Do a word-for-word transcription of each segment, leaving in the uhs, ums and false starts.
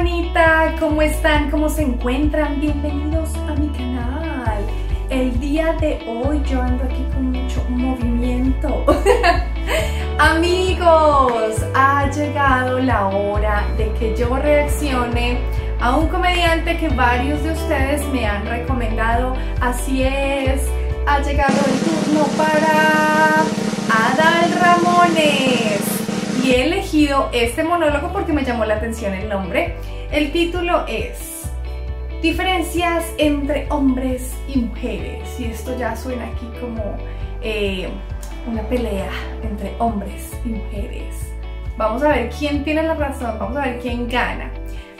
bonita, ¿cómo están? ¿Cómo se encuentran? Bienvenidos a mi canal. El día de hoy yo ando aquí con mucho movimiento. Amigos, ha llegado la hora de que yo reaccione a un comediante que varios de ustedes me han recomendado. Así es, ha llegado el turno para Adal Ramones. Y he elegido este monólogo porque me llamó la atención el nombre. El título es Diferencias entre hombres y mujeres. Y esto ya suena aquí como eh, una pelea entre hombres y mujeres. Vamos a ver quién tiene la razón, vamos a ver quién gana.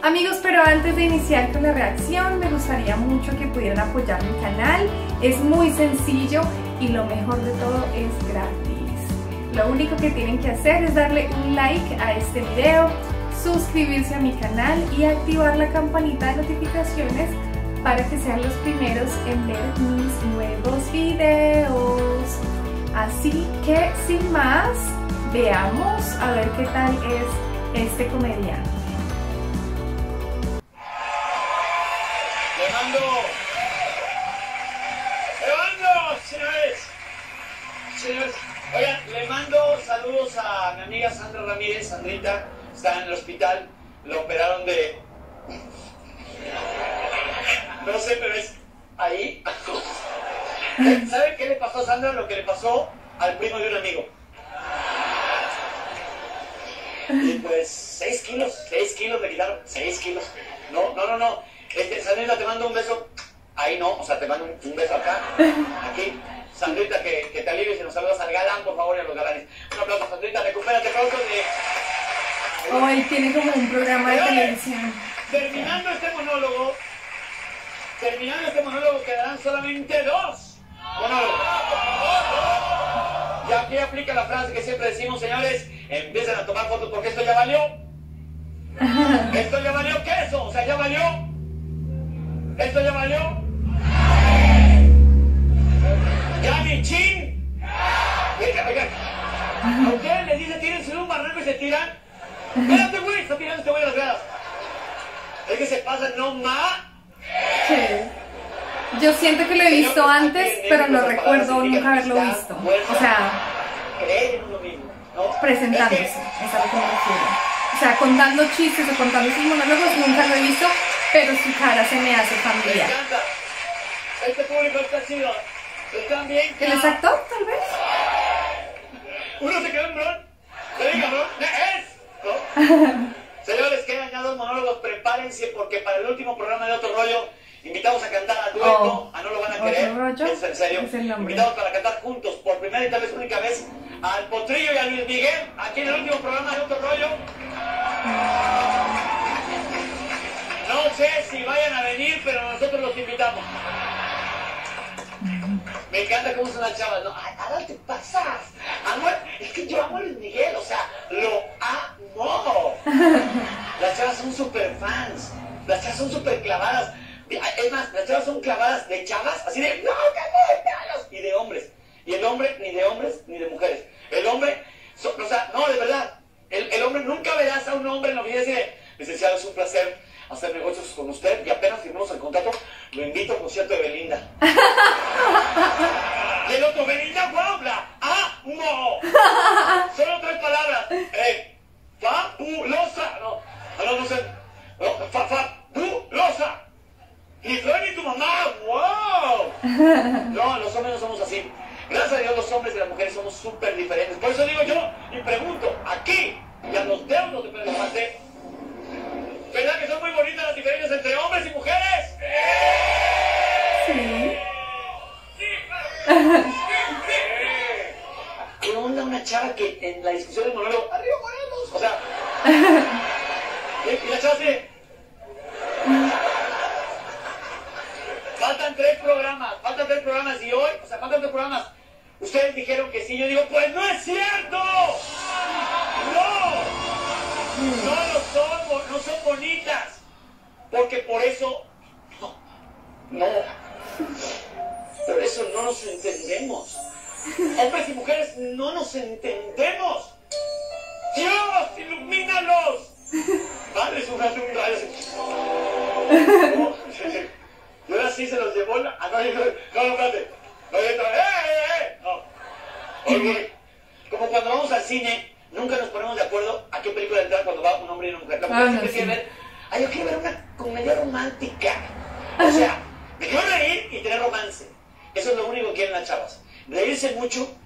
Amigos, pero antes de iniciar con la reacción, me gustaría mucho que pudieran apoyar mi canal. Es muy sencillo y lo mejor de todo es gratis. Lo único que tienen que hacer es darle un like a este video, suscribirse a mi canal y activar la campanita de notificaciones para que sean los primeros en ver mis nuevos videos. Así que sin más, veamos a ver qué tal es este comediante. Oigan, le mando saludos a mi amiga Sandra Ramírez. Sandrita está en el hospital, lo operaron de... No sé, pero es ahí. ¿Saben qué le pasó a Sandra? Lo que le pasó al primo de un amigo. Y pues, seis kilos, seis kilos le quitaron, seis kilos. No, no, no, no. Este, Sandrita, te mando un beso. Ahí no, o sea, te mando un, un beso acá, aquí. Sandrita, que, que te alivies y nos saludas al galán, por favor, y a los galanes. Un aplauso, Sandrita, recupérate pronto. De... Hoy tiene como un programa de televisión. Terminando este monólogo, terminando este monólogo quedarán solamente dos monólogos. Y aquí aplica la frase que siempre decimos, señores, empiecen a tomar fotos porque esto ya valió. Esto ya valió queso, o sea, ya valió. Esto ya valió. ¡Ya mi chin! Oigan, oigan. ¿A ustedes les dicen tírense un barranco y se tiran? ¡Espérate, güey! Está tirando este güey a las gradas. Es que se pasa, ¿no, ma? Sí. Yo siento que lo he visto antes, pero no recuerdo nunca haberlo visto. O sea... Creer en lo mismo, ¿no? Presentándose, es a lo que me refiero. O sea, contando chistes o contando sus monólogos, nunca lo he visto, pero su cara se me hace familiar. Me encanta. Este público está chido. Bien, ¿el es actor, tal vez? Uno se quedó en bron. Se ve cabrón. ¡Es! ¿No? Señores, quedan ya dos monólogos. Prepárense porque para el último programa de Otro Rollo invitamos a cantar a dueto. Oh. A No Lo Van a Querer. ¿Rollo? Es en serio. Es invitamos para cantar juntos por primera y tal vez única vez al Potrillo y a Luis Miguel aquí en el último programa de Otro Rollo. No sé si vayan a venir, pero nosotros los invitamos. Me encanta cómo son las chavas, ¿no? Ay, Adal, te pasas. Amor, es que yo amo a Luis Miguel, o sea, lo amo. Las chavas son super fans, las chavas son super clavadas. Es más, las chavas son clavadas de chavas, así de, no, cabrón, y de hombres. Y el hombre, ni de hombres, ni de mujeres. El hombre, so, o sea, no, de verdad, el, el hombre, nunca verás a un hombre en la vida y decir, licenciado, es un placer hacer negocios con usted. Y apenas firmamos el contrato, lo invito a un concierto de Belinda. Y el otro, Benito Juárez, ¡ah, no! Solo tres palabras. Eh, fabulosa. No, no, no sé. No, fa, fabulosa. Y tú y tu mamá, wow. No, los hombres no somos así. Gracias a Dios, los hombres y las mujeres somos súper diferentes. Por eso digo yo y pregunto, aquí, y a los dedos no te preguntaste, ¿verdad que son muy bonitas las diferencias entre hombres y mujeres? Sí. ¿Qué onda una chava que en la discusión del monólogo arriba morenos? O sea, y la chava se... Faltan tres programas, faltan tres programas y hoy, o sea, faltan tres programas. Ustedes dijeron que sí, yo digo, pues no es cierto. No, no lo son, no son bonitas, porque por eso, no, no. Por eso no nos entendemos. Hombres y mujeres no nos entendemos. Dios, ilumínalos. Vale, súbale un rayo. Y ahora sí se los llevó la... Ah, no, no, no, espérate. No, no, no, no, no, no. Como cuando vamos al cine, nunca nos ponemos de acuerdo a qué película entrar cuando va un hombre y una mujer. La mujer ah, siempre sí. quiere ver... Ay, yo quiero ver una comedia romántica. O sea, me quiero reír y tener romance. Eso es lo único que quieren las chavas. Reírse mucho,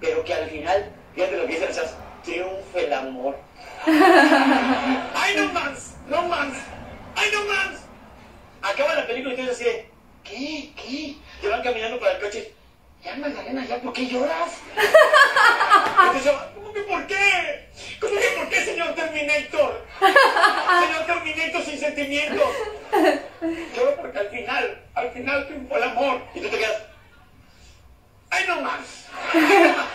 pero que al final, fíjate lo que dicen las chavas, triunfe el amor. ¡Ay, no más! ¡No más! ¡Ay, no más! Acaba la película y tú así de... ¿Qué? ¿Qué? Te van caminando para el coche. Ya, Magdalena, ya, ¿por qué lloras? Entonces yo, ¿cómo que por qué? ¿Cómo que por qué, señor Terminator? Señor Terminator sin sentimientos. Lloro porque al final, al final triunfó el amor. Y tú te quedas... ¡Ay, no más! ¡Ay, no más!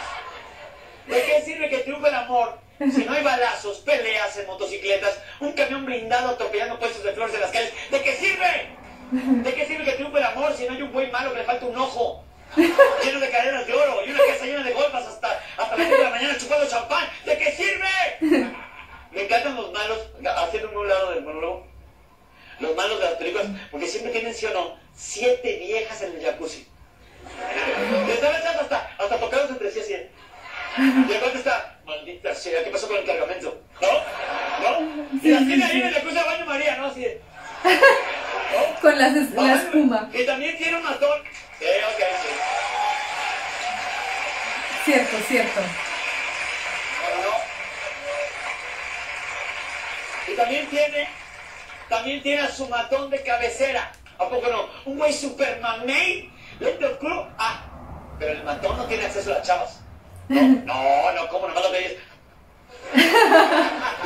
¿De qué sirve que triunfe el amor si no hay balazos, peleas en motocicletas, un camión blindado atropellando puestos de flores en las calles? ¿De qué sirve? ¿De qué sirve que triunfe el amor si no hay un güey malo que le falta un ojo? Lleno de cadenas de oro y una casa llena de golfas hasta, hasta las cinco de la mañana chupando champán. ¿De qué sirve? Me encantan los malos, haciendo un lado del monólogo, los malos de las películas, porque siempre tienen, sí o no, siete viejas en el jacuzzi. Le están echando hasta, hasta tocados entre sí así. Y aparte está, maldita sea, ¿qué pasó con el cargamento? ¿No? ¿No? Y las tiene ahí en el jacuzzi de baño María, ¿no? Así de... ¿No? Con las, es, la espuma. Que también tiene un matón. Sí, ok, sí. Cierto, cierto. Bueno, no. Y también tiene, también tiene a su matón de cabecera. ¿A poco no? Un güey super mamey, le tocó. Ah, pero el matón no tiene acceso a las chavas. No, no, no, ¿cómo nomás lo veis?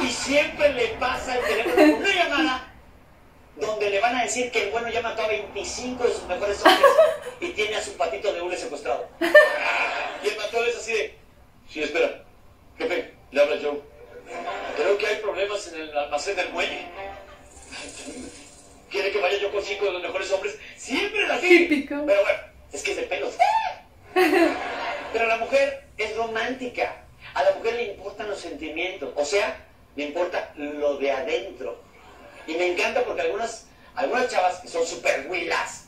Y siempre le pasa el teléfono una llamada donde le van a decir que el bueno ya mató a veinticinco de sus mejores hombres y tiene a su patito de hule secuestrado. Y el matón es así de... Sí, espera. Jefe, le habla Joe. Creo que hay problemas en el almacén del muelle. ¿Quiere que vaya yo con cinco de los mejores hombres? Siempre es así. Típico. Pero bueno, es que es de pelos. Pero la mujer es romántica. A la mujer le importan los sentimientos. O sea, le importa lo de adentro. Y me encanta porque algunas, algunas chavas que son super huilas.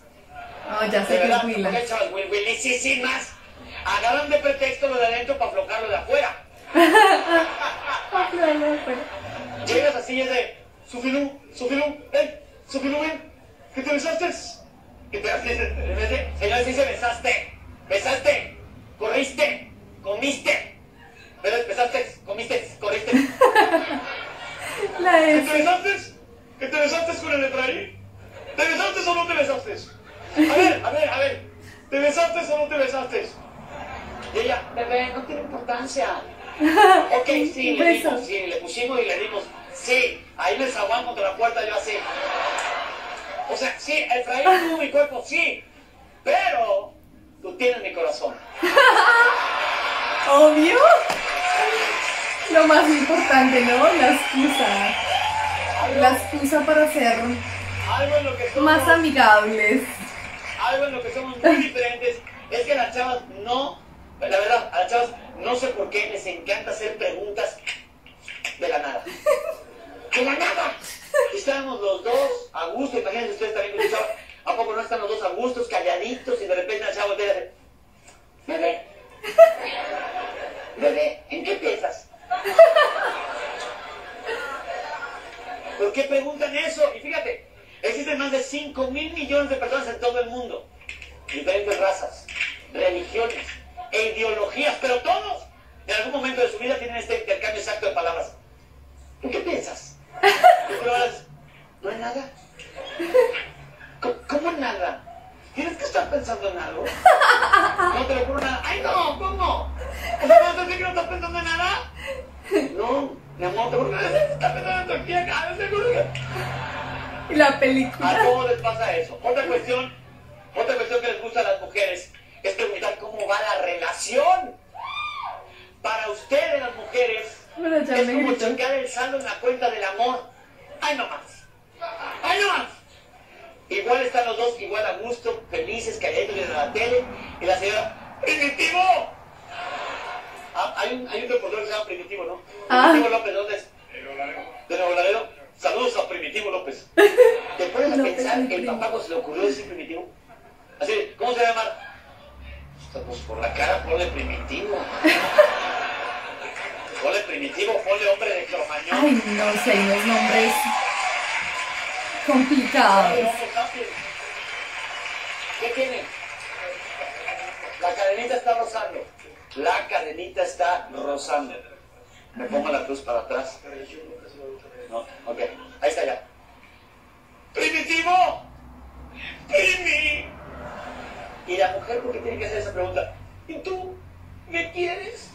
No, ya sé que es huila. Porque hay chavas huilisísimas. Agarran de pretexto lo de adentro para aflojar lo de afuera. Llegas así y es de, Sufilú, Sufilú, ey, Sufilú, ven, ¿qué te besaste? Y te dice, señor, sí se besaste, besaste, corriste, comiste, besaste, comiste, corriste. ¿Qué te besaste? ¿Que te besaste con el letraí? ¿Te besaste o no te besaste? A ver, a ver, a ver. ¿Te besaste o no te besaste? Y ella, bebé, no tiene importancia. Ok, sí, le dimos, sí, le pusimos y le dimos. Sí, ahí les aguanto contra la puerta yo así. O sea, sí, el traído tuvo mi cuerpo, sí. Pero tú tienes mi corazón. Obvio. Lo más importante, ¿no? La excusa. Las usa para ser algo en lo que somos, más amigables. Algo en lo que somos muy diferentes es que a las chavas no, la verdad, a las chavas no sé por qué les encanta hacer preguntas de la nada. ¡De la nada! Estábamos los dos a gusto, imagínense ustedes también con un chavo. ¿A poco no están los dos a gustos, calladitos y de repente la chava voltea y dice, bebé, bebé, ¿en qué piensas? ¿Por qué preguntan eso? Y fíjate, existen más de cinco mil millones de personas en todo el mundo. Diferentes razas, religiones e ideologías, pero todos en algún momento de su vida tienen este intercambio exacto de palabras. ¿Tú qué piensas? Y tú hablas, no es nada. ¿Cómo, ¿Cómo nada? ¿Tienes que estar pensando en algo? No te lo juro nada. ¡Ay, no! ¿Cómo? ¿O sea, no te que no estás pensando en nada? No. Mi amor, ¿por qué se está pensando en Turquía? A veces ¿Y la película? A todos les pasa eso. Otra cuestión, otra cuestión que les gusta a las mujeres es preguntar cómo va la relación. Para ustedes, las mujeres, bueno, es como checar el saldo en la cuenta del amor. ¡Ay, no más! ¡Ay, no más! Igual están los dos, igual a gusto, felices, calladitos en la tele. Y la señora, ¡Primitivo! Ah, hay un, hay un reportero que se llama Primitivo, ¿no? Primitivo López, ¿dónde es? De Nuevo Laredo. De Nuevo Laredo. Saludos a Primitivo López. ¿Te pueden pensar que el papá se le ocurrió decir Primitivo? Así, ¿cómo se llama? Pues por la cara ponle Primitivo. Ponle Primitivo, ponle hombre de Cromañón. Ay, no sé, los nombres complicados. ¿Qué tiene? La cadenita está rozando. La cadenita está rozando. Me pongo la cruz para atrás. No, ok, ahí está ya. ¡Primitivo! ¡Primi! Y la mujer, porque tiene que hacer esa pregunta. ¿Y tú? ¿Me quieres?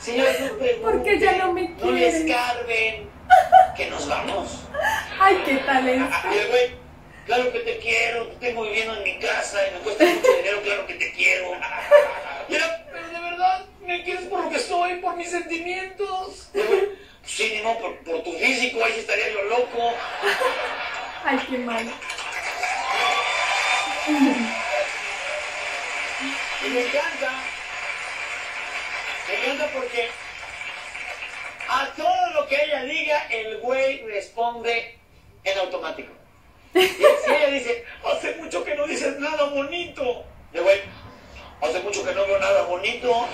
Si yo les pregunto, ¿por qué ya no me quieren? No le escarben, que nos vamos. Ay, qué tal es. Y el güey, claro que te quiero, tengo viviendo en mi casa y me cuesta mucho dinero, claro que te quiero. Ya, pero de verdad, ¿me quieres por lo que soy, por mis sentimientos? Sí, ni modo, por, por tu físico, ahí estaría yo loco. Ay, qué mal. Y me encanta, me encanta porque a todo lo que ella diga, el güey responde en automático. Y si ella dice, hace mucho que no dices nada bonito, el güey, hace mucho que no veo nada bonito,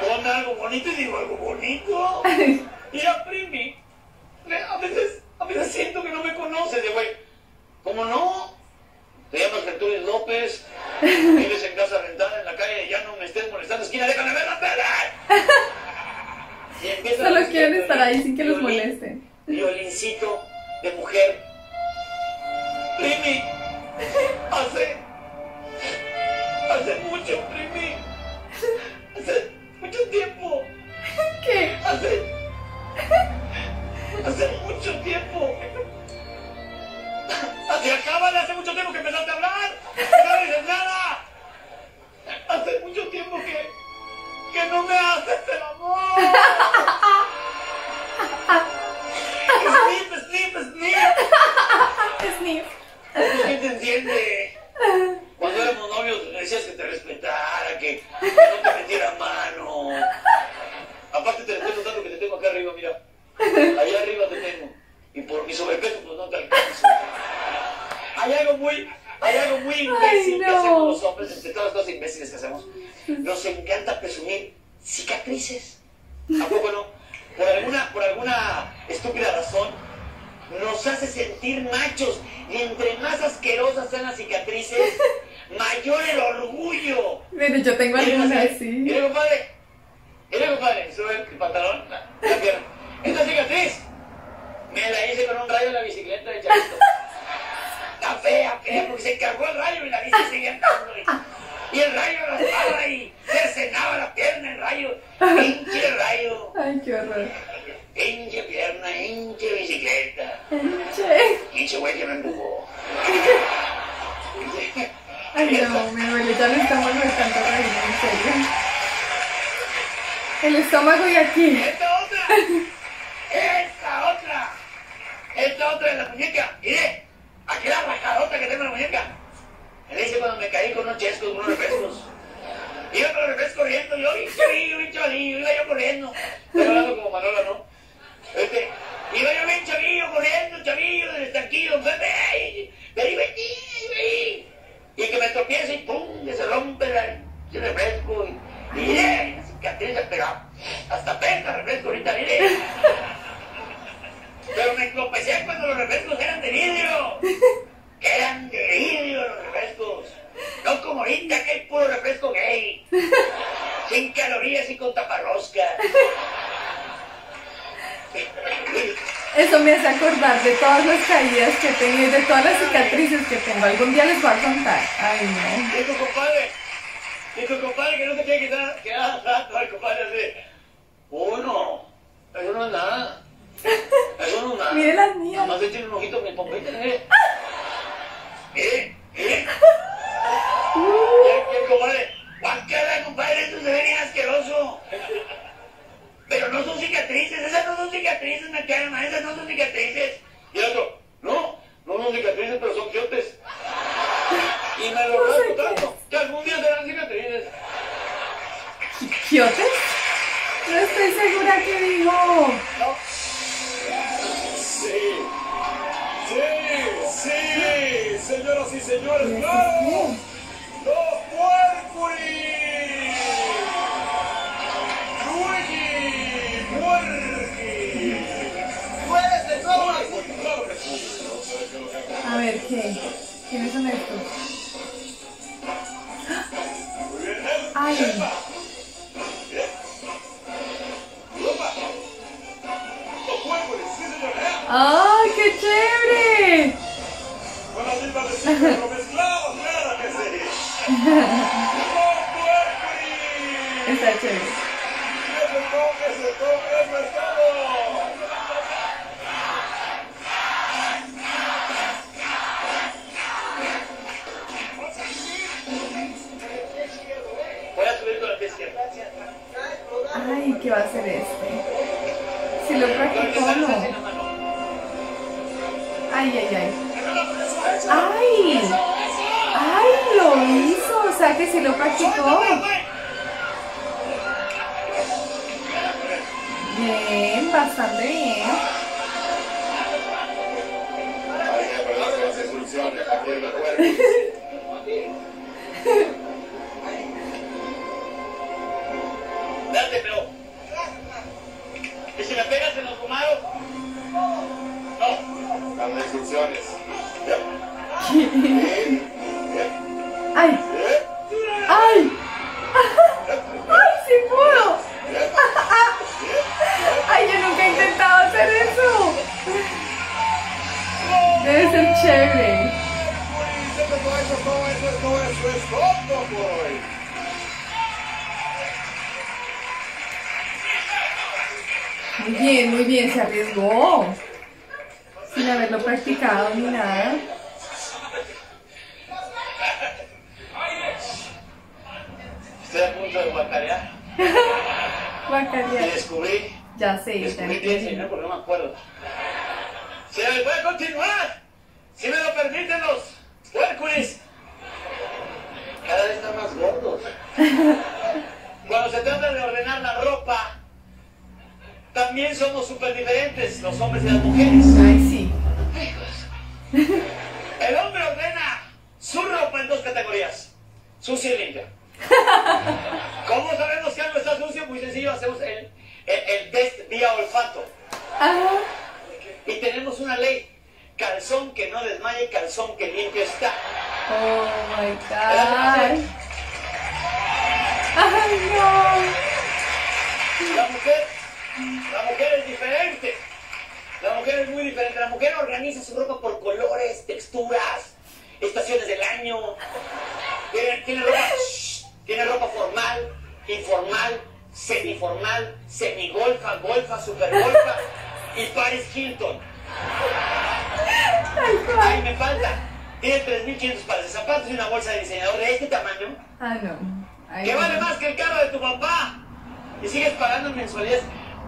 pon algo bonito y digo algo bonito. Y a Primi, a veces, a veces siento que no me conoces, de güey, ¿cómo no? Te llamas Gertrudis López, vives en casa rentada en la calle, ya no me estés molestando, esquina, déjame ver la tele. Solo quieren estar ahí sin que los molesten. Violincito de mujer. Primi, hace, hace mucho, Primi, hace mucho tiempo. ¿Qué? Hace... hace mucho tiempo. Hace acaban, hace mucho tiempo que empezaste a hablar. No dices nada. Hace mucho tiempo que que no me haces el amor. Sniff, sniff, sniff. Sniff. ¿Quién te entiende? Cuando éramos novios le decías que te respetara, que, que no te metiera mano. Aparte te estoy notando que te tengo acá arriba, mira. Allá arriba te tengo. Y por mi sobrepeso pues no te alcanzo. Hay algo muy, hay algo muy imbécil Ay, no. que hacemos los hombres, entre todas las cosas imbéciles que hacemos. Nos encanta presumir cicatrices. ¿A poco no? Por alguna, por alguna estúpida razón nos hace sentir machos. Y entre más asquerosas sean las cicatrices, mayor el orgullo. Mire, yo tengo alguna así. Mire, compadre. Mira, compadre, sube el pantalón, la, la pierna. Esta cicatriz me la hice con un rayo en la bicicleta de Chavito. Está fea, fea, porque se cargó el rayo y la bici seguía andando. Y, y el rayo raspaba y cercenaba la pierna, el rayo. ¡Hinche rayo! Ay, qué horror. Hinche pierna, hinche bicicleta. Hinche. Hinche güey que me empujó. Ay, no, mi abuelita le estamos restando rayo, en serio. El estómago y aquí. ¡Esta otra! ¡Esta otra! ¡Esta otra de la muñeca! ¡Mire! ¡Aquí la rajadota que tengo en la muñeca! Me dice cuando me caí con unos chescos, con unos refrescos. Iba con los refrescos corriendo, yo, y chavillo, y chavillo, iba yo corriendo. Estoy hablando como Manola, ¿no? Este, iba yo bien chavillo, corriendo, chavillo, del estanquillo, bebé, bebé, bebé. Y que me tropiece y pum, que se rompe el refresco y mire. Cicatriz de pegado. Hasta pesta refresco ahorita, mire. Pero me tropecé cuando los refrescos eran de vidrio. Que eran de vidrio los refrescos. No como ahorita que es puro refresco gay. Sin calorías y con taparroscas. Eso me hace acordar de todas las caídas que tengo y de todas las cicatrices que tengo. Algún día les voy a contar. Ay, no. ¿Qué es tu compadre? Y tu compadre que no te tiene que dar, que dar tanto al compadre así. Uno, eso no es nada. Eso no es nada. Mire las mías. Nomás le tiene un ojito que pompita, mire. Mire, mire. Y el compadre, guácala, compadre, eso se ve bien asqueroso. Pero no son cicatrices, esas no son cicatrices, me calma, esas no son cicatrices. Y el otro, no, no son cicatrices, pero son quiotes. Y me lo rasco tanto. Que algún día serán cicatrices. ¿Quiotes? No estoy segura que digo. No. Sí, sí, sí, señoras y señores, claro, los puercuri, Luigi, puerqui, puedes de todo aquí. A ver, ¿qué? ¿Quiénes son estos? Ay. ¡Ay, qué chévere! Con las mismas de los mezclados, claro que sí. Está chévere. ¡Que se toque, se toque el mercado! Voy a subir con la pie izquierda. Ay, ¿qué va a hacer este? Si lo practicó, no. Ay, ay, ay. ¡Ay! ¡Ay, lo hizo! O sea, que se lo practicó. Bien, bastante bien. Date, pero... ¿Y si me pegas en los tomados? No. Las instrucciones. ¡Ay! ¡Ay! ¡Ay, sí pudo! ¡Ay, yo nunca he intentado hacer eso! Debe ser chévere. Muy bien, muy bien, se arriesgó. Sin haberlo practicado ni nada. Estoy a punto de guacarear. Guacarear. Y descubrí. Ya sé. Descubrí diecinueve, porque no me acuerdo. Se me puede continuar. Si me lo permiten los puercuris. Cada vez están más gordos. Cuando se trata de ordenar la ropa, también somos súper diferentes los hombres y las mujeres. Ay, sí. El hombre ordena su ropa en dos categorías: sucia y limpia. ¿Cómo sabemos que algo está sucio? Muy sencillo, hacemos el, el, el test vía olfato. Ajá. Y tenemos una ley: calzón que no desmaye, calzón que limpio está. Oh my God. Ay, no. La mujer. La mujer es diferente. La mujer es muy diferente. La mujer organiza su ropa por colores, texturas, estaciones del año. Tiene, tiene, ropa, shh, tiene ropa formal, informal, semiformal, semigolfa, golfa, supergolfa y Paris Hilton. Ahí me falta. Tiene tres mil quinientos pares de zapatos y una bolsa de diseñador de este tamaño. Ah, no. Que vale más que el carro de tu papá. Y sigues pagando mensualidades.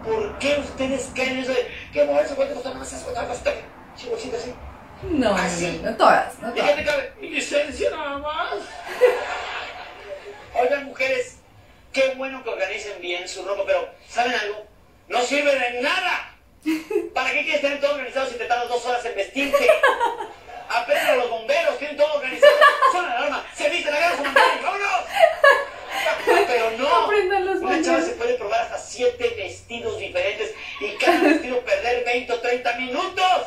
¿Por qué ustedes caen en eso de que moverse cuánto costar más esas cuantas hasta que chivochita así? No, así. No, no todas, no todas. ¿Y qué te cabe? Mi licencia nada más. Oigan, mujeres, qué bueno que organicen bien su ropa, pero ¿saben algo? No sirve de nada. ¿Para qué quieres tener todo organizado si te tardas dos horas en vestirte? Apenas los bomberos tienen todo organizado. Suena la alarma, se viste, la guerra se mantiene, vámonos. Pero no, una chava se puede probar hasta siete vestidos diferentes y cada vestido perder veinte o treinta minutos.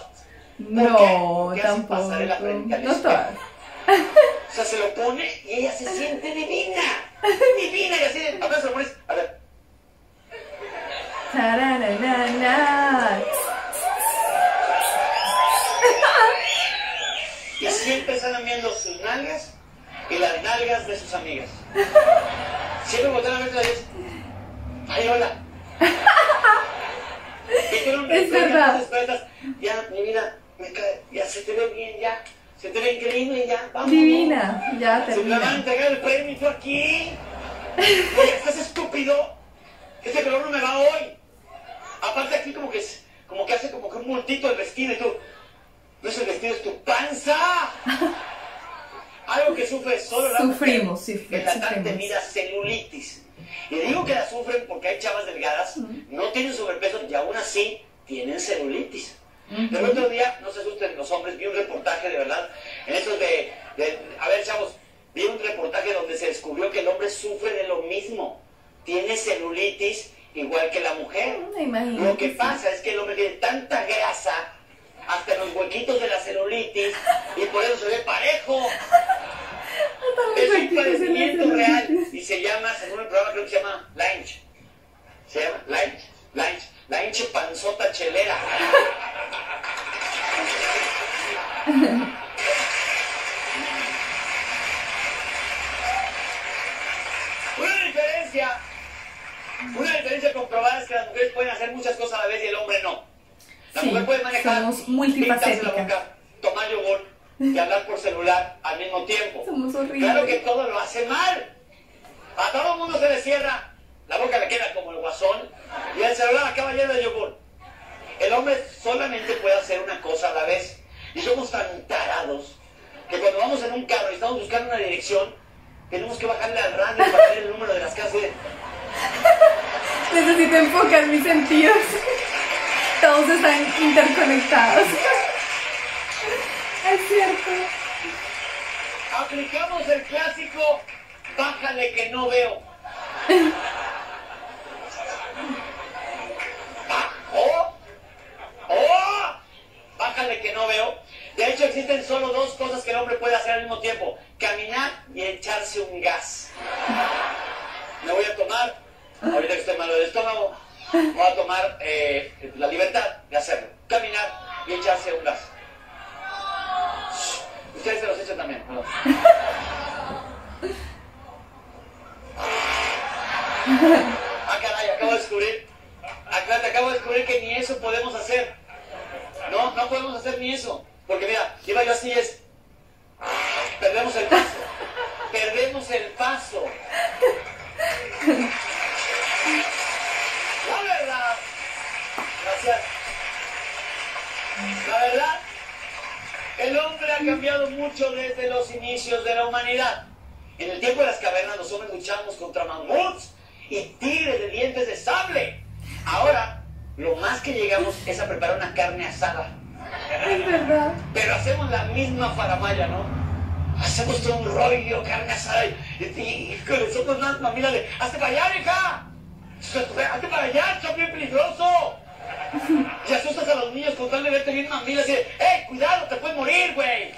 No, ¿qué? ¿Qué tampoco. No todas. O sea, se lo pone y ella se siente divina. Divina, y así de, a ver, se lo pones, a ver. Y siempre están viendo sus nalgas y las nalgas de sus amigas. Siempre voltean a ver las diez. Ay, hola. Y tú no me despertas. Ya, mi vida, me cae. Ya se te ve bien, ya. Se te ve increíble, ya. Vamos. Divina, ya te termina. Se me van a entregar el premio y tú aquí. Oye, estás estúpido. Este color no me va hoy. Aparte aquí como que es, como que hace como que un multito de vestido y tú. No es el vestido, es tu panza. Algo que sufre solo la mujer. Sufrimos, sufrimos. Es la tan temida celulitis. Y digo que la sufren porque hay chavas delgadas, no tienen sobrepeso y aún así tienen celulitis. Uh-huh. El otro día, no se asusten los hombres, vi un reportaje de verdad, en estos de, de, a ver chavos, vi un reportaje donde se descubrió que el hombre sufre de lo mismo, tiene celulitis igual que la mujer. No, lo que pasa es que el hombre tiene tanta grasa, hasta los huequitos de la celulitis, y por eso se ve parejo. Es un padecimiento real y se llama, según el programa creo que se llama la hincha. Se llama la hincha, la hincha, la hincha panzota chelera. Una diferencia, una diferencia comprobada es que las mujeres pueden hacer muchas cosas a la vez y el hombre no. La sí, mujer puede manejar, pintarse la boca, tomar yogur y hablar por celular al mismo tiempo. Somos horribles. Claro que todo lo hace mal. A todo el mundo se le cierra, la boca le queda como el guasón y el celular acaba lleno de yogur. El hombre solamente puede hacer una cosa a la vez. Y somos tan tarados que cuando vamos en un carro y estamos buscando una dirección, tenemos que bajarle al radio para ver el número de las casas. Necesito enfocar mis sentidos. Todos están interconectados. Es cierto. Aplicamos el clásico, bájale que no veo. ¿Bajó? ¡Oh! Bájale que no veo. De hecho, existen solo dos cosas que el hombre puede hacer al mismo tiempo. Caminar y echarse un gas. Me voy a tomar, ahorita que estoy malo del estómago, voy a tomar eh, la libertad de hacerlo. Caminar y echarse un gas. Ustedes se los echan también, perdón. Ah, caray, acabo de descubrir. Acá te acabo de descubrir que ni eso podemos hacer. No, no podemos hacer ni eso. Porque mira, iba yo así es. Perdemos el paso. Perdemos el paso. La verdad. Gracias. La verdad. El hombre ha cambiado mucho desde los inicios de la humanidad. En el tiempo de las cavernas los hombres luchábamos contra mamuts y tigres de dientes de sable. Ahora, lo más que llegamos es a preparar una carne asada. Es verdad. Pero hacemos la misma faramalla, ¿no? Hacemos todo un rollo, carne asada y, y, y con los ojos más mamila de ¡hazte para allá, hija! ¡Hazte para allá, sos bien peligroso! Y asustas a los niños con tal de verte bien mamila así de, ¡eh, cuidado, te puedes morir, güey!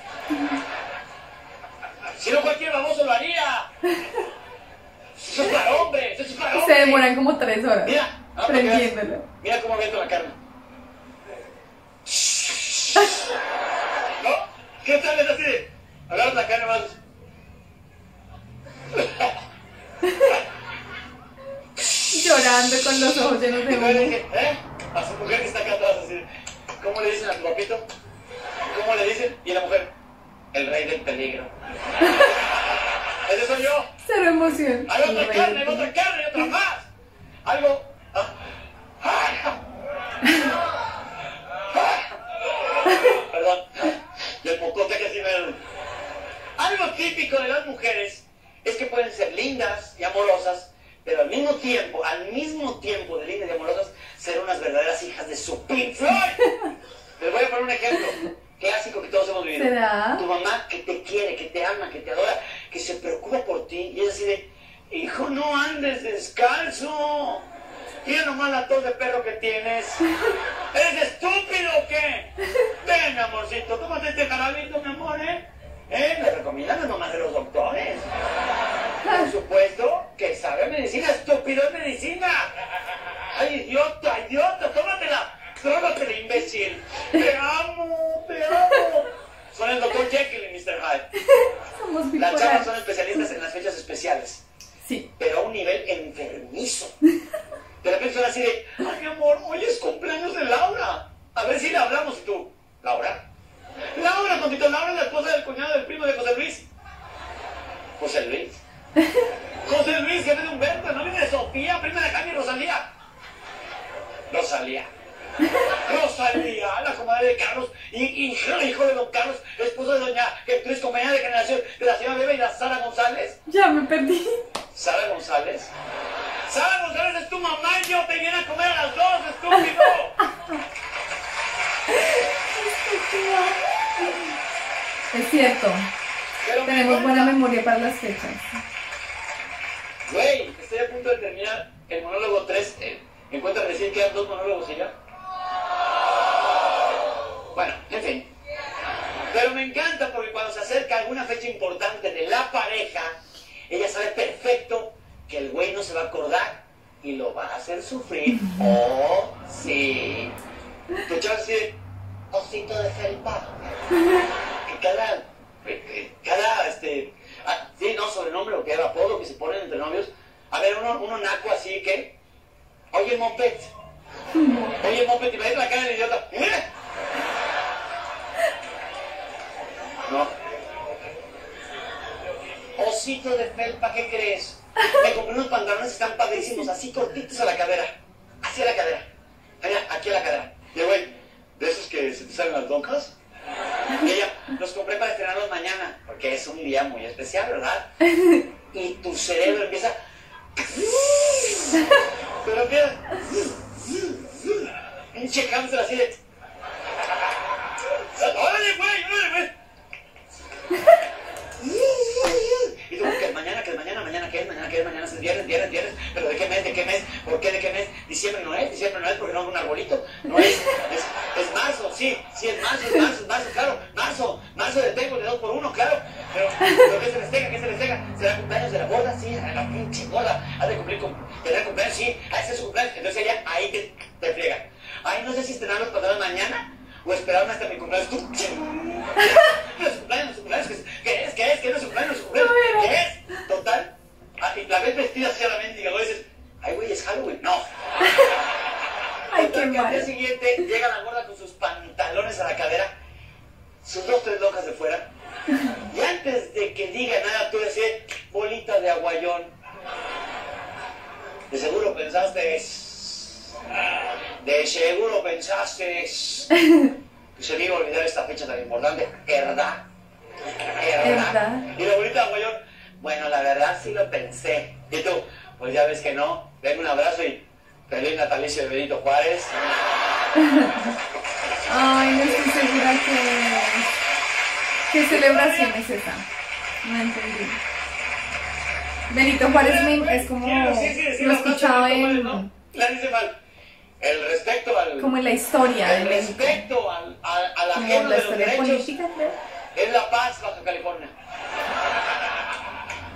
Si no cualquier baboso lo haría. Eso es para hombres, eso es para hombres. Se demoran como tres horas. Mira, ah, prendiéndolo. Mira cómo aviento la carne. ¿No? ¿Qué tal es así de? Agarras la carne más. Llorando con los ojos llenos de humo. ¿Eh? A su mujer que está acá atrás así. ¿Cómo le dicen a tu papito? ¿Cómo le dicen? Y a la mujer, el rey del peligro. Ese soy yo. Cero emoción. Hay otra carne, hay otra carne, hay otra más. Algo. Ah. Ah. Ah. Perdón. Del pocote que sí me. Algo típico de las mujeres es que pueden ser lindas y amorosas, pero al mismo tiempo, al mismo tiempo de lindas y amorosas, ser unas verdaderas hijas de su Pink Floyd. Les voy a poner un ejemplo clásico que todos hemos vivido. ¿Será? Tu mamá que te quiere, que te ama, que te adora, que se preocupa por ti. Y es así de, hijo, no andes descalzo. Mira nomás la tos de perro que tienes. ¿Eres estúpido o qué? Ven, amorcito, tómate este jarabito, mi amor, ¿eh? ¿Eh? ¿Me recomiendan las mamás de los doctores? Por supuesto que sabe medicina, estúpido es medicina. Ay, idiota, idiota, tómatela. Trágatela, imbécil. Te amo, te amo. Son el doctor Jekyll y mister Hyde. Somos las chavas son especialistas en las fechas especiales. Sí. Pero a un nivel enfermizo. De repente son así de, ay, mi amor, hoy es cumpleaños de Laura. A ver si le hablamos. Y tú, ¿Laura? Laura, contito, Laura es la esposa del cuñado del primo de José Luis. José Luis. José Luis, jefe de Humberto, no viene de Sofía, prima de Jaime y Rosalía. Rosalía. Rosalía, la comadre de Carlos, y, y hijo de don Carlos, esposo de doña Gertrudis, compañera de generación de la señora Beba y la Sara González. Ya me perdí. ¿Sara González? Sara González es tu mamá y yo te viene a comer a las dos, estúpido. cierto. Pero tenemos buena memoria para las fechas. Güey, estoy a punto de terminar el monólogo tres. Eh, me encuentro recién, quedan dos monólogos y ya. Bueno, en fin. Pero me encanta porque cuando se acerca alguna fecha importante de la pareja, ella sabe perfecto que el güey no se va a acordar y lo va a hacer sufrir. Oh, sí. Tu chaval sí, osito de felpa. Que cada, cada, este, ah, sí, no, sobrenombre o que era apodo que se ponen entre novios. A ver, uno, uno naco así que, oye, Mopet. Oye, Mopet, y me da la cara del idiota. ¡Mira! No. Osito de felpa, ¿qué crees? Me compré unos pantalones que están padrísimos, así cortitos a la cadera. Así a la cadera. Allá, aquí a la cadera. Y güey, de esos que se te salen las doncas. Y ella, los compré para estrenarlos mañana, porque es un día muy especial, ¿verdad? Y tu cerebro empieza... Pero empieza... Un checándose así de... ¡Órale, güey! ¡Órale, güey! Y tú, que mañana, que mañana, mañana, que es, mañana, que es, mañana, es viernes, viernes, viernes, pero ¿de qué mes, de qué mes? ¿Por qué, de qué mes? Diciembre no es, diciembre no es porque no hago un arbolito, no es, es, es marzo, sí, sí, es marzo, es marzo, es marzo, claro, marzo, marzo de tengo de dos por uno, claro, pero, pero ¿qué se festeja, qué se festeja? ¿Será cumpleaños de la boda? Sí, a la pinche boda, ha de cumplir, tendrá cumpleaños, sí, a ese es su cumpleaños, entonces ella ahí te, te friega. Ay, no sé si estrenar los patrones mañana o esperaron hasta mi cumpleaños, tú, no es cumpleaños, no es cumpleaños, ¿qué es, qué es, qué no es cumpleaños, no es cumpleaños, qué es? Total, y la vez vestida hacia la mente y luego dices, ay güey, es Halloween, no. Ay, qué mal. Al día siguiente llega la gorda con sus pantalones a la cadera, sus dos, tres locas de fuera, y antes de que diga nada, tú decís, bolita de aguayón. De seguro pensaste, de seguro pensaste, que se me iba a olvidar esta fecha tan importante, ¿verdad? ¿Verdad? Y la bolita de aguayón, bueno, la verdad sí lo pensé. Y tú, pues ya ves que no, denme un abrazo y... Feliz natalicio de Benito Juárez. Ay, no estoy segura que... ¿Qué celebración es esa? No entendí. Benito Juárez me... es como... Sí, sí, sí, lo he escuchado en... ¿no? La dice mal. El respecto al... Como en la historia. El respecto al, al, al ajeno de los derechos es La Paz, Baja California.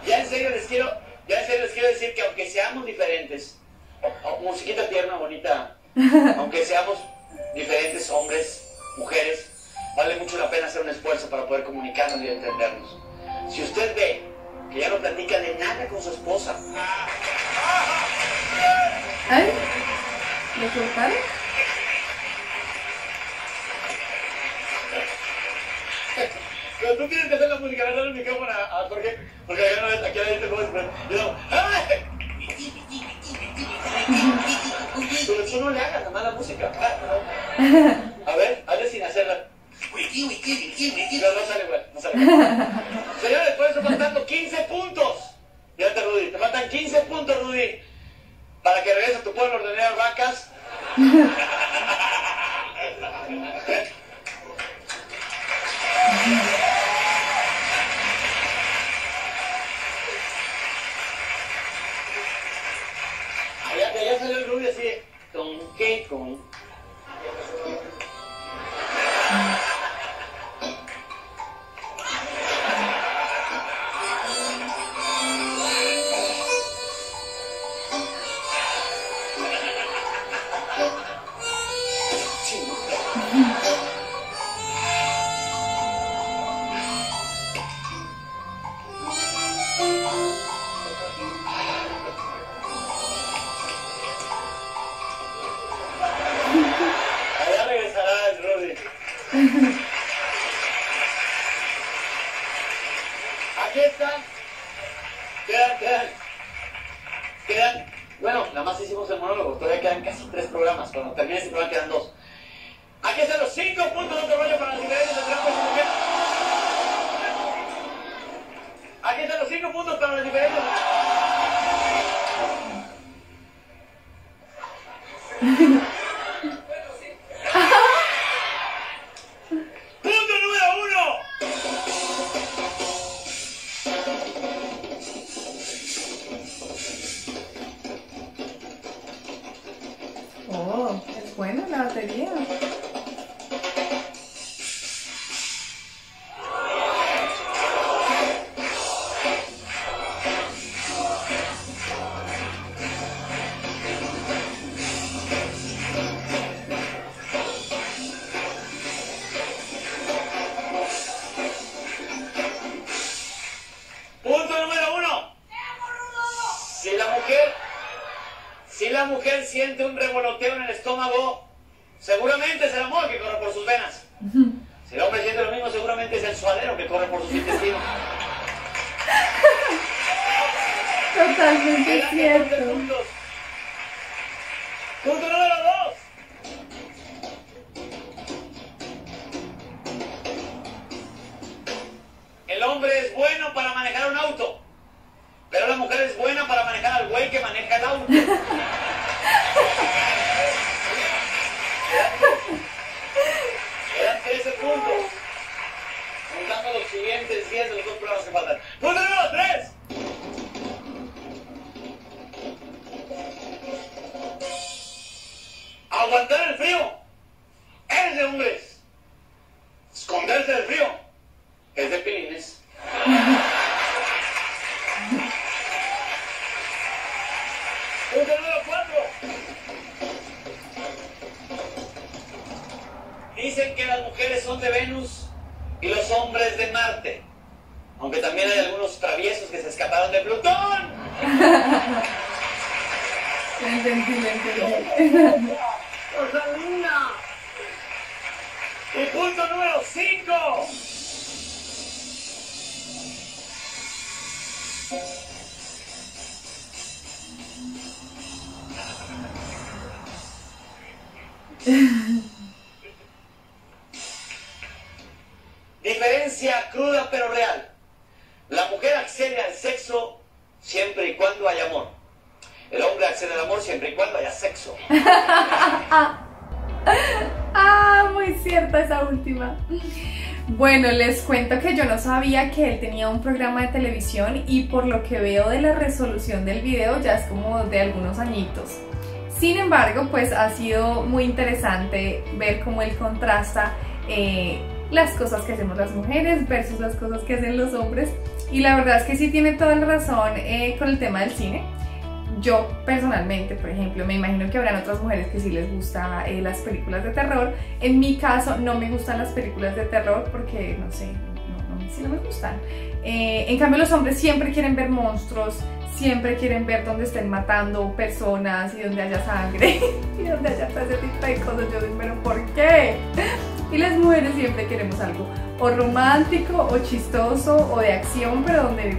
Ya en serio les quiero... Ya en serio les quiero decir que aunque seamos diferentes... O, musiquita tierna, bonita, aunque seamos diferentes hombres, mujeres, vale mucho la pena hacer un esfuerzo para poder comunicarnos y entendernos. Si usted ve que ya no platica de nada con su esposa, ¿ay? ¿Le culpan? Pero tú tienes que hacer la música, ¿verdad? El micrófono a Jorge, porque ya no, aquí hay gente como es, y luego, ¡ay! Pero tú no le hagas nada más la música. A ver, hazle sin hacerla. No, no sale igual, no sale igual. Señores, por eso faltando quince puntos. Ya te, Rudy, te faltan quince puntos, Rudy, para que regreses a tu pueblo a ordenar vacas. Ya salió el rubio así de, ¿con qué? ¿Con? ¡Punto número uno! buena la batería. Siente un revoloteo en el estómago, seguramente es el amor que corre por sus venas. Uh-huh. Si el hombre siente lo mismo, seguramente es el suadero que corre por sus intestinos. Totalmente cierto. Punto número dos. El hombre es bueno para manejar un auto, pero la mujer es buena para manejar al güey que maneja el auto. Eran trece puntos. Contando los siguientes diez de los dos problemas que faltan. ¡Punto número tres! Aguantar el frío es de hombres. Esconderse del frío es de pilines. Punto número cuatro. Dicen que las mujeres son de Venus y los hombres de Marte. Aunque también hay algunos traviesos que se escaparon de Plutón. Entendí, entendí. ¡Rosalina! Y punto número cinco. Diferencia cruda pero real. La mujer accede al sexo siempre y cuando haya amor. El hombre accede al amor siempre y cuando haya sexo. Ah, muy cierta esa última. Bueno, les cuento que yo no sabía que él tenía un programa de televisión y por lo que veo de la resolución del video ya es como de algunos añitos. Sin embargo, pues ha sido muy interesante ver cómo él contrasta eh, las cosas que hacemos las mujeres versus las cosas que hacen los hombres, y la verdad es que sí tiene toda la razón eh, con el tema del cine. Yo personalmente, por ejemplo, me imagino que habrán otras mujeres que sí les gustan eh, las películas de terror. En mi caso no me gustan las películas de terror porque, no sé, no, no, sí no me gustan. Eh, en cambio los hombres siempre quieren ver monstruos, siempre quieren ver dónde estén matando personas y donde haya sangre y donde haya todo ese tipo de cosas. Yo digo, pero ¿por qué? Y las mujeres siempre queremos algo o romántico o chistoso o de acción, pero donde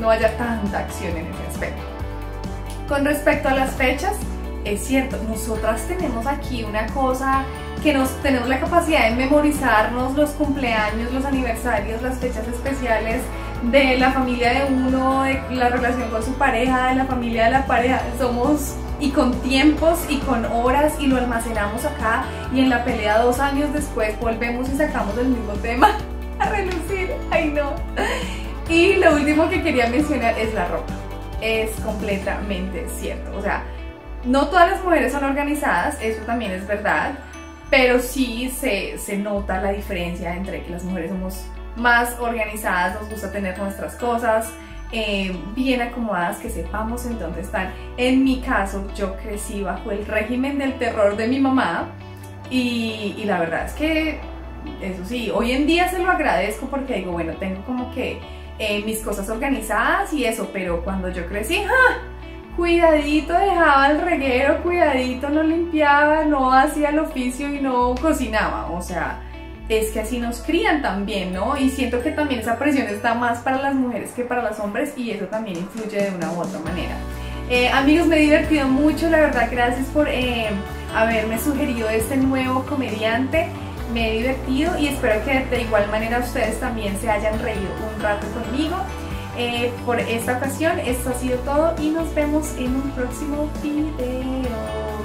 no haya tanta acción en ese aspecto. Con respecto a las fechas, es cierto, nosotras tenemos aquí una cosa que nos, tenemos la capacidad de memorizarnos los cumpleaños, los aniversarios, las fechas especiales de la familia de uno, de la relación con su pareja, de la familia de la pareja. Somos, y con tiempos y con horas, y lo almacenamos acá, y en la pelea dos años después volvemos y sacamos el mismo tema a relucir. Ay no. Y lo último que quería mencionar es la ropa. Es completamente cierto, o sea, no todas las mujeres son organizadas, eso también es verdad, pero sí se, se nota la diferencia entre que las mujeres somos más organizadas, nos gusta tener nuestras cosas eh, bien acomodadas, que sepamos en dónde están. En mi caso, yo crecí bajo el régimen del terror de mi mamá y, y la verdad es que eso sí, hoy en día se lo agradezco porque digo, bueno, tengo como que eh, mis cosas organizadas y eso, pero cuando yo crecí, ¡ah! Cuidadito dejaba el reguero, cuidadito no limpiaba, no hacía el oficio y no cocinaba, o sea... Es que así nos crían también, ¿no? Y siento que también esa presión está más para las mujeres que para los hombres, y eso también influye de una u otra manera. Eh, amigos, me he divertido mucho, la verdad, gracias por eh, haberme sugerido este nuevo comediante. Me he divertido y espero que de igual manera ustedes también se hayan reído un rato conmigo. Eh, por esta ocasión, esto ha sido todo y nos vemos en un próximo video.